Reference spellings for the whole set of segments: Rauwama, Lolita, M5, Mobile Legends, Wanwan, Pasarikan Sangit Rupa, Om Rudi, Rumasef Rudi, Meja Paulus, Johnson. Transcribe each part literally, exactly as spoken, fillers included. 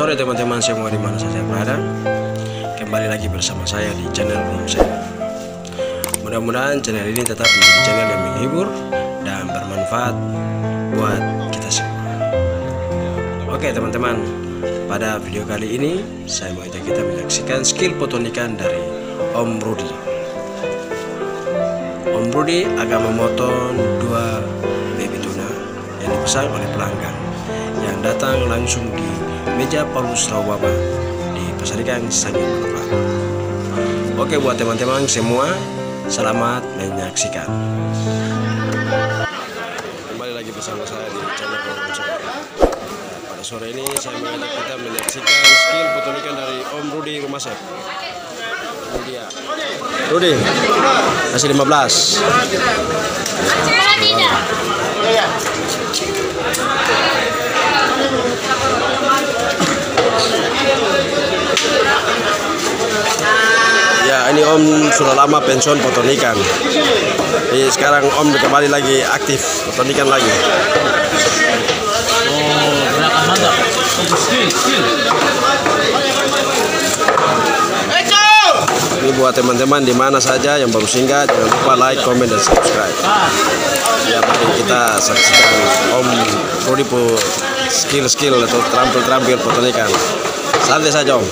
Sore teman-teman semua, di mana saja berada, kembali lagi bersama saya di channel Om Rudi. Mudah-mudahan channel ini tetap menjadi channel yang menghibur dan bermanfaat buat kita semua. Oke teman-teman, pada video kali ini saya mengajak kita menyaksikan skill potong ikan dari Om Rudi. Om Rudi akan memotong dua baby tuna yang dipesan oleh pelanggan yang datang langsung di Meja Paulus Rauwama di Pasarikan Sangit Rupa. Oke, buat teman-teman semua, selamat menyaksikan. Kembali lagi bersama saya di channel Om Rudi. Pada sore ini saya mengajak kita menyaksikan skill potong ikan dari Om Rudi Rumasef Rudi. Rudi masih lima belas. Acara tidak. Ya. Ya, ini Om sudah lama pensiun potong ikan. Jadi sekarang Om kembali lagi aktif potong ikan lagi. Oh, gerakan mantap. Skill, skill. Ini buat teman-teman di mana saja yang baru singgah, jangan lupa like, komen, dan subscribe. Ya, mari kita saksikan Om Rudi skill-skill atau terampil-terampil potong ikan. Santai saja Om.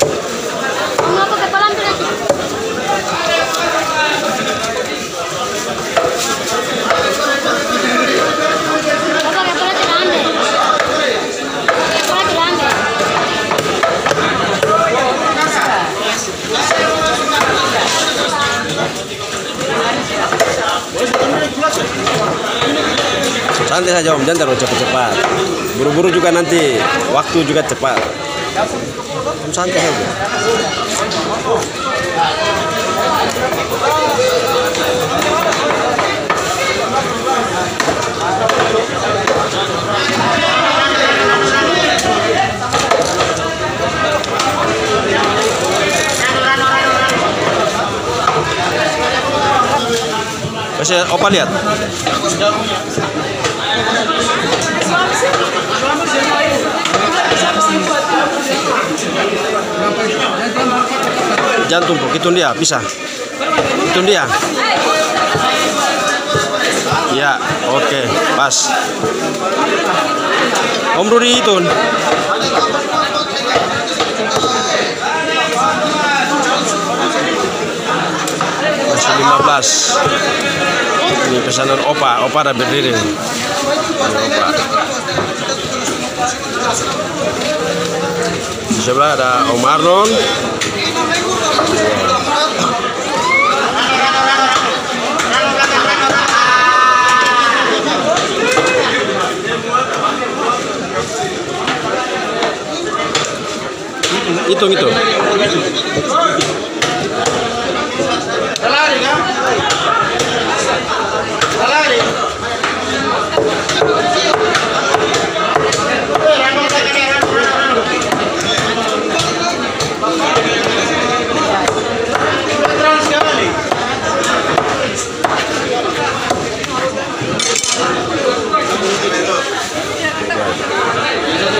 Santai saja Om, jangan terlalu cepat-cepat. Buru-buru juga nanti, waktu juga cepat. Om santai saja. Masih Opa lihat. Jangan tumpuk, itu dia, bisa. Itu dia. Ya, oke, okay, pas. Om Rudi hitung. Masih lima belas. Ini pesanan Opa, Opa ada berdiri. Di sebelah ada Om Arnon. Hitung itu.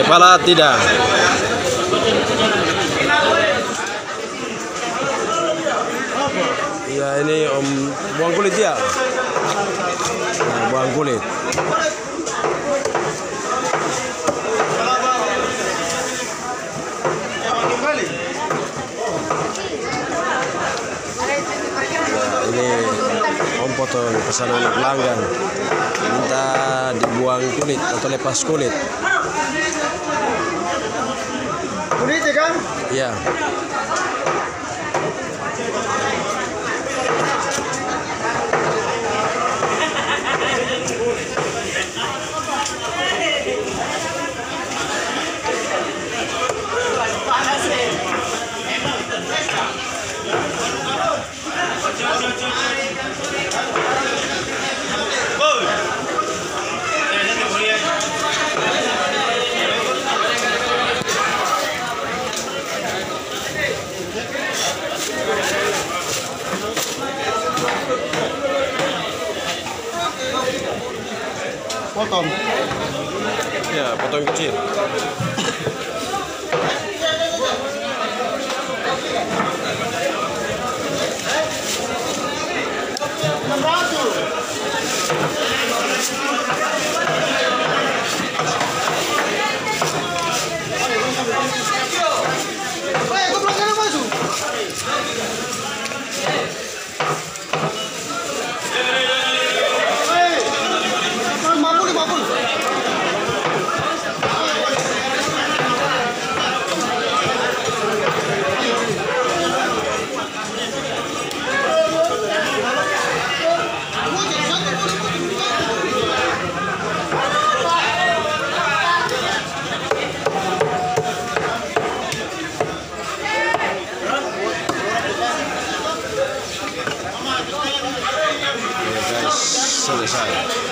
Kepala tidak. Ya, ini Om buang kulit ya. Nah, buang kulit. Nah, ini Om potong pesanan pelanggan minta dibuang kulit atau lepas kulit. Kulit ya kan? Iya. Potong. Ya, potong kecil. selesai.